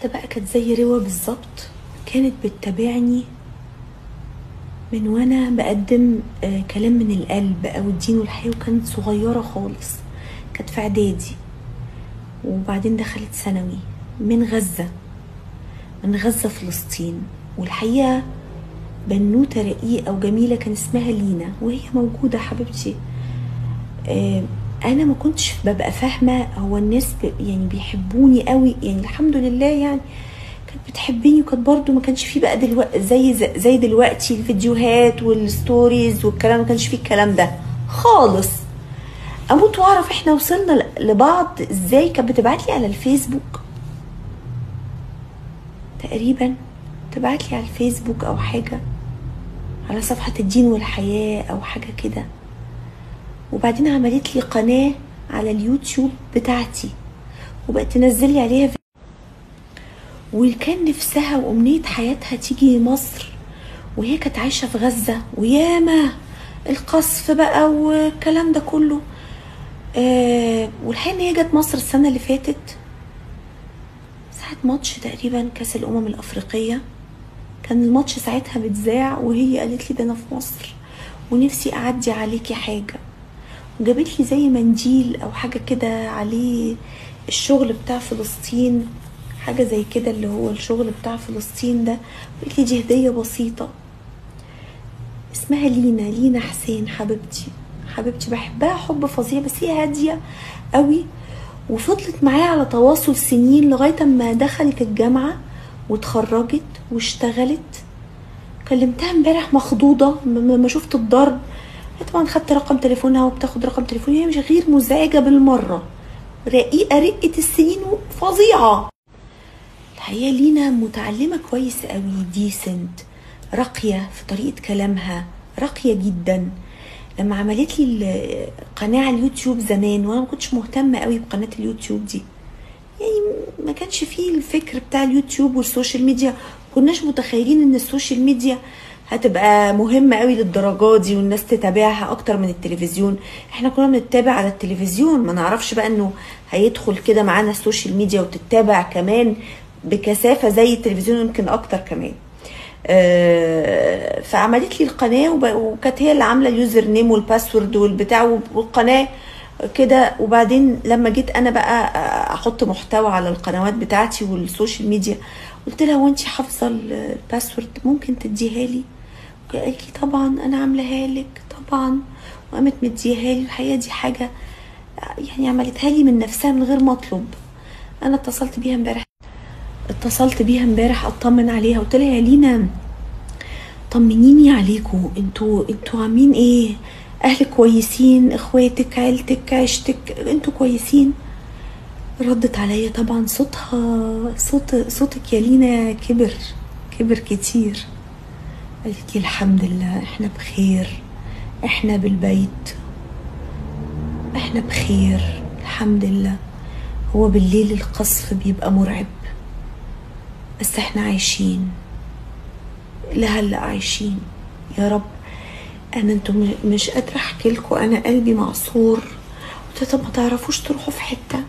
واحده بقى كانت زي روى بالظبط، كانت بتتابعني من وانا بقدم كلام من القلب او الدين والحياه، وكانت صغيره خالص، كانت في اعدادي وبعدين دخلت ثانوي، من غزه فلسطين. والحقيقه بنوته رقيقه وجميله كان اسمها لينا، وهي موجوده حبيبتي. انا ما كنتش ببقى فاهمه هو الناس يعني بيحبوني قوي، يعني الحمد لله يعني كانت بتحبني، وكانت برده ما كانش فيه بقى دلوقتي زي دلوقتي الفيديوهات والستوريز والكلام، ما كانش فيه الكلام ده خالص. اموت واعرف احنا وصلنا لبعض ازاي. كانت بتبعت لي على الفيسبوك تقريبا، تبعت لي على الفيسبوك او حاجه، على صفحه الدين والحياه او حاجه كده، وبعدين عملت لي قناه على اليوتيوب بتاعتي وبقت تنزل لي عليها فيديو. وكان نفسها وامنيه حياتها تيجي مصر، وهي كانت عايشه في غزه، وياما القصف بقى والكلام ده كله. والحقيقه ان هي جت مصر السنه اللي فاتت ساعه ماتش تقريبا كاس الامم الافريقيه، كان الماتش ساعتها بتذاع، وهي قالت لي ده انا في مصر ونفسي اعدي عليكي حاجه، وجابت لي زي منديل او حاجه كده عليه الشغل بتاع فلسطين، حاجه زي كده اللي هو الشغل بتاع فلسطين ده، وقالت لي دي هديه بسيطه. اسمها لينا حسين، حبيبتي بحبها حب فظيع، بس هي هاديه قوي، وفضلت معايا على تواصل سنين لغايه اما دخلت الجامعه واتخرجت واشتغلت. كلمتها امبارح مخضوضه لما شفت الضرب، طبعا خدت رقم تليفونها وبتاخد رقم تليفوني، هي مش غير مزعجه بالمره، رقيقه رقه السنين فظيعه. الحقيقه لينا متعلمه كويس قوي، ديسنت، راقيه في طريقه كلامها، راقيه جدا. لما عملت لي القناه على اليوتيوب زمان، وانا ما كنتش مهتمه قوي بقناه اليوتيوب دي، يعني ما كانش فيه الفكر بتاع اليوتيوب والسوشيال ميديا، ما كناش متخيلين ان السوشيال ميديا هتبقى مهمه قوي للدرجه دي والناس تتابعها اكتر من التلفزيون. احنا كنا بنتابع على التلفزيون، ما نعرفش بقى انه هيدخل كده معانا السوشيال ميديا وتتابع كمان بكثافه زي التلفزيون، يمكن اكتر كمان. فعملت لي القناه، وكانت هي اللي عامله اليوزر نيم والباسورد والبتاع والقناه كده. وبعدين لما جيت انا بقى احط محتوى على القنوات بتاعتي والسوشيال ميديا، قلت لها هو انت حافظه الباسورد؟ ممكن تديها لي؟ قالت لي طبعا انا عاملاها لك طبعا، وقامت مديها لي. الحقيقه دي حاجه يعني عملتها لي من نفسها من غير ما اطلب. انا اتصلت بيها امبارح اطمن عليها، قلت لها يا لينا طمنيني عليكم، انتوا عاملين ايه؟ اهلك كويسين؟ اخواتك؟ عيلتك؟ عيشتك؟ انتوا كويسين؟ ردت عليا طبعا صوتها، صوتك يا لينا كبر كتير. قالت لي الحمد لله احنا بخير، احنا بالبيت احنا بخير الحمد لله. هو بالليل القصف بيبقى مرعب، بس احنا عايشين لهلا، عايشين يا رب. انا انتم مش قادره احكي لكم، انا قلبي معصور. قلت طب ما تعرفوش تروحوا في حته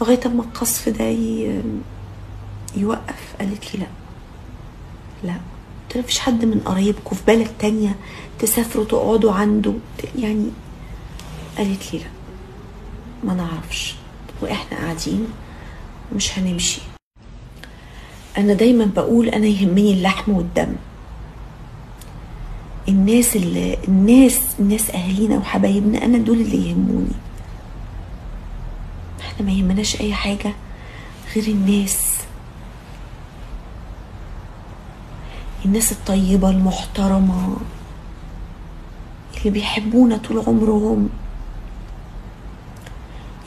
لغايه اما القصف ده يوقف؟ قالت لي لا، قلت لها مفيش حد من قرايبكم في بلد تانيه تسافروا تقعدوا عنده يعني؟ قالت لي لا ما نعرفش، واحنا قاعدين مش هنمشي. انا دايما بقول انا يهمني اللحم والدم، الناس اللي الناس اهالينا وحبايبنا، انا دول اللي يهموني. احنا ما يهمناش اي حاجه غير الناس الطيبه المحترمه اللي بيحبونا طول عمرهم،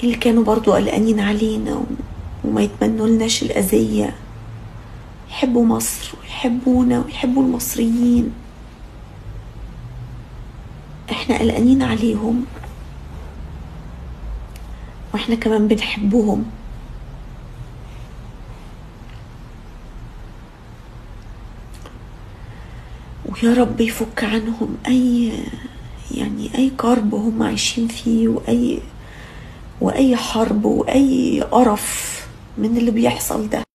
اللي كانوا برضو قلقانين علينا وما يتمنولناش الاذيه، يحبوا مصر ويحبونا ويحبوا المصريين. احنا قلقانين عليهم واحنا كمان بنحبهم. ويا رب يفك عنهم اي كرب هم عايشين فيه، واي حرب واي قرف من اللي بيحصل ده.